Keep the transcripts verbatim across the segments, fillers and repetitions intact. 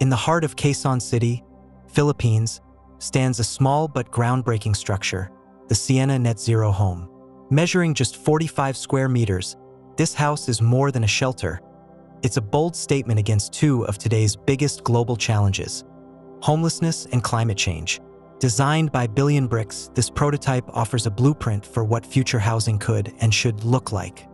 In the heart of Quezon City, Philippines, stands a small but groundbreaking structure, the Sienna Net Zero Home. Measuring just forty-five square meters, this house is more than a shelter. It's a bold statement against two of today's biggest global challenges, homelessness and climate change. Designed by Billion Bricks, this prototype offers a blueprint for what future housing could and should look like.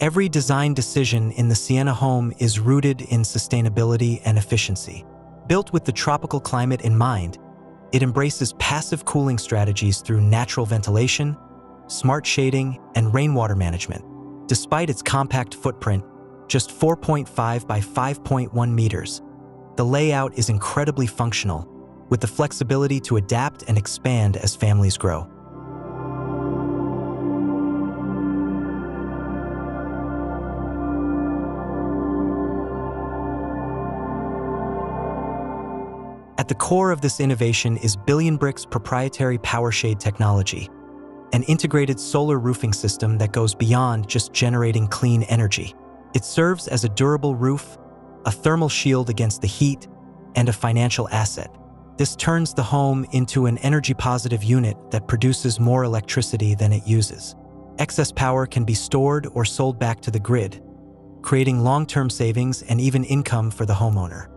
Every design decision in the Sienna home is rooted in sustainability and efficiency. Built with the tropical climate in mind, it embraces passive cooling strategies through natural ventilation, smart shading, and rainwater management. Despite its compact footprint, just four point five by five point one meters, the layout is incredibly functional, with the flexibility to adapt and expand as families grow. At the core of this innovation is Billion Bricks' proprietary PowerShade technology, an integrated solar roofing system that goes beyond just generating clean energy. It serves as a durable roof, a thermal shield against the heat, and a financial asset. This turns the home into an energy-positive unit that produces more electricity than it uses. Excess power can be stored or sold back to the grid, creating long-term savings and even income for the homeowner.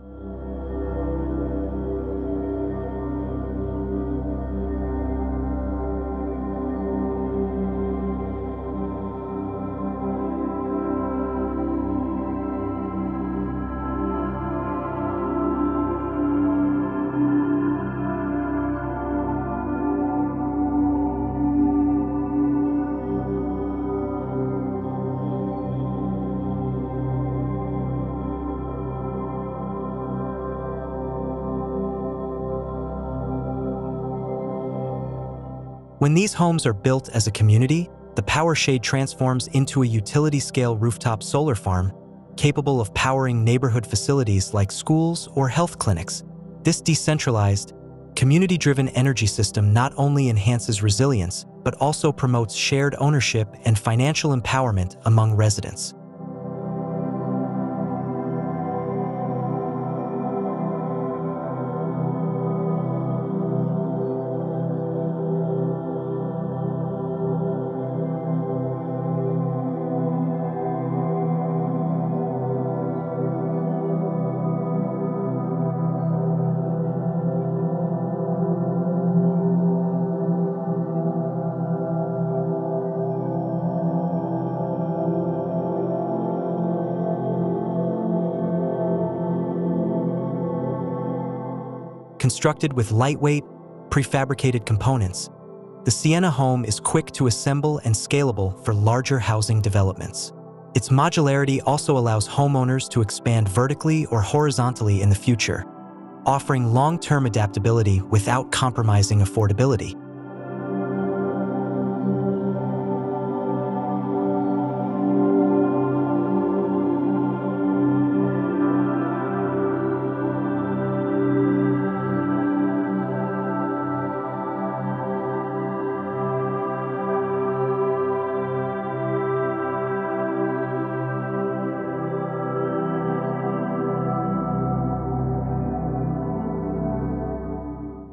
When these homes are built as a community, the PowerShade transforms into a utility-scale rooftop solar farm capable of powering neighborhood facilities like schools or health clinics. This decentralized, community-driven energy system not only enhances resilience, but also promotes shared ownership and financial empowerment among residents. Constructed with lightweight, prefabricated components, the Sienna home is quick to assemble and scalable for larger housing developments. Its modularity also allows homeowners to expand vertically or horizontally in the future, offering long-term adaptability without compromising affordability.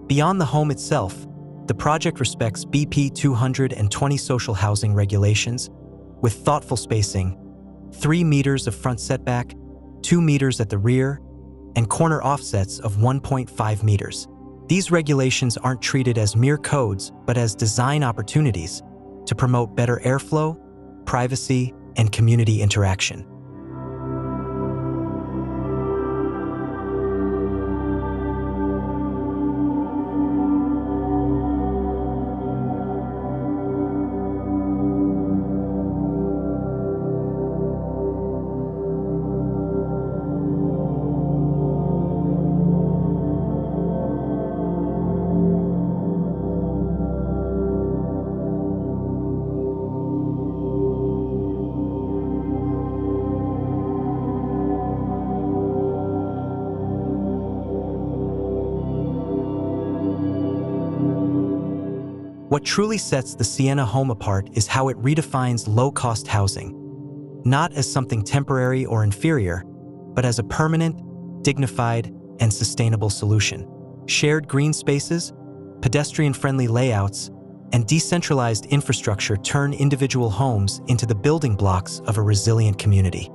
Beyond the home itself, the project respects B P two twenty social housing regulations with thoughtful spacing, three meters of front setback, two meters at the rear, and corner offsets of one point five meters. These regulations aren't treated as mere codes, but as design opportunities to promote better airflow, privacy, and community interaction. What truly sets the Sienna home apart is how it redefines low-cost housing, not as something temporary or inferior, but as a permanent, dignified, and sustainable solution. Shared green spaces, pedestrian-friendly layouts, and decentralized infrastructure turn individual homes into the building blocks of a resilient community.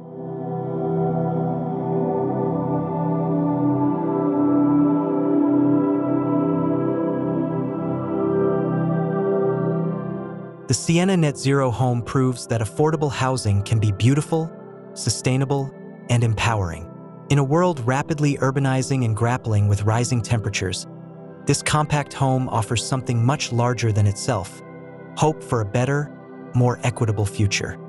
The Sienna Net Zero Home proves that affordable housing can be beautiful, sustainable, and empowering. In a world rapidly urbanizing and grappling with rising temperatures, this compact home offers something much larger than itself: hope for a better, more equitable future.